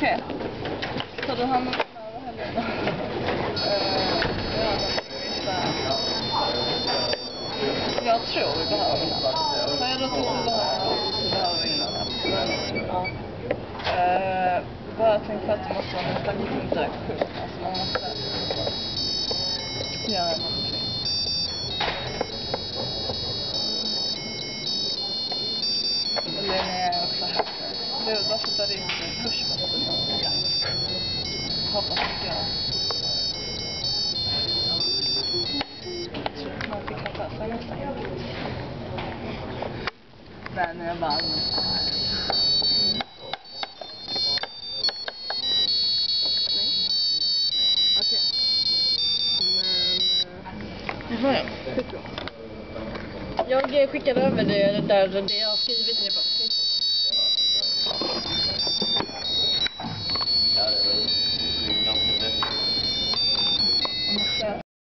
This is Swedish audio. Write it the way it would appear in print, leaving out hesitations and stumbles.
Okej. Så du hamnar över helgen. Jag tror vi behöver vinna. Så jag tror att vi behöver vinna. Bara tänkte att det måste vara nästan mindre kurs. Alltså man måste göra någonting. Jag bara sätta dig i pushbotten. Hoppas att jag... tror att man fick hoppa sig nästan. Där när jag vann. Nej? Okej. Men... jaha, ja. Jag skickade över det där jag skrivit.